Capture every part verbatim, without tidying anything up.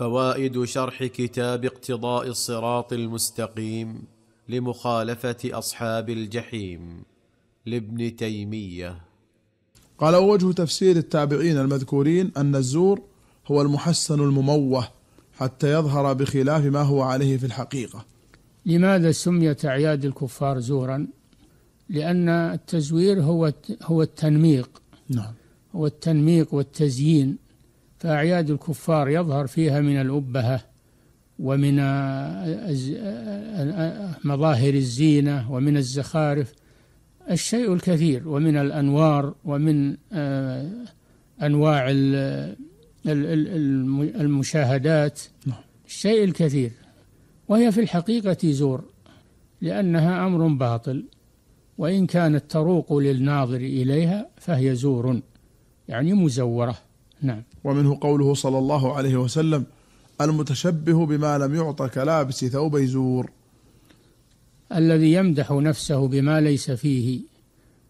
فوائد شرح كتاب اقتضاء الصراط المستقيم لمخالفة أصحاب الجحيم لابن تيمية. قال: وجه تفسير التابعين المذكورين أن الزور هو المحسن المموه حتى يظهر بخلاف ما هو عليه في الحقيقة. لماذا سميت أعياد الكفار زورا؟ لأن التزوير هو هو التنميق. نعم. هو التنميق والتزيين، فأعياد الكفار يظهر فيها من الأبهة ومن مظاهر الزينة ومن الزخارف الشيء الكثير، ومن الأنوار ومن أنواع المشاهدات الشيء الكثير، وهي في الحقيقة زور لأنها أمر باطل، وإن كانت تروق للناظر إليها فهي زور يعني مزورة. نعم. ومنه قوله صلى الله عليه وسلم: المتشبه بما لم يعط كلابس ثوبي زور، الذي يمدح نفسه بما ليس فيه،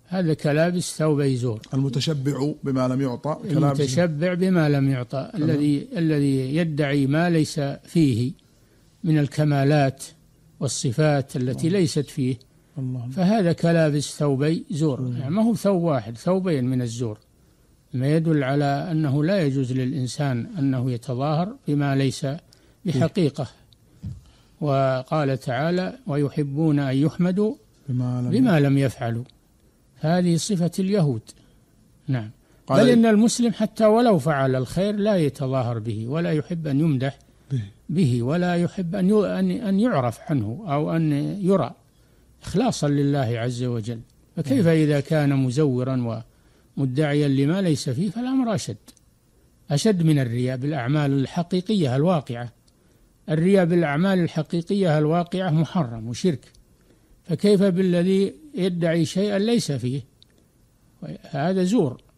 هذا كلابس ثوبي زور. المتشبع بما لم يعطى كلابس، المتشبع بما لم يعطى الذي الذي يدعي ما ليس فيه من الكمالات والصفات التي الله. ليست فيه الله. فهذا كلابس ثوبي زور، يعني ما هو ثوب واحد، ثوبين من الزور، ما يدل على أنه لا يجوز للإنسان أنه يتظاهر بما ليس بحقيقة. وقال تعالى: ويحبون أن يحمدوا بما لم, بما لم يفعلوا، هذه صفة اليهود. نعم. بل إن المسلم حتى ولو فعل الخير لا يتظاهر به، ولا يحب أن يمدح به، ولا يحب أن يعرف عنه أو أن يرى، إخلاصا لله عز وجل. فكيف إذا كان مزورا ومدعيا لما ليس فيه؟ فالأمر أشد أشد من الرياء بالأعمال الحقيقية الواقعة. الرياء بالأعمال الحقيقية الواقعة محرم وشرك، فكيف بالذي يدعي شيئا ليس فيه؟ هذا زور.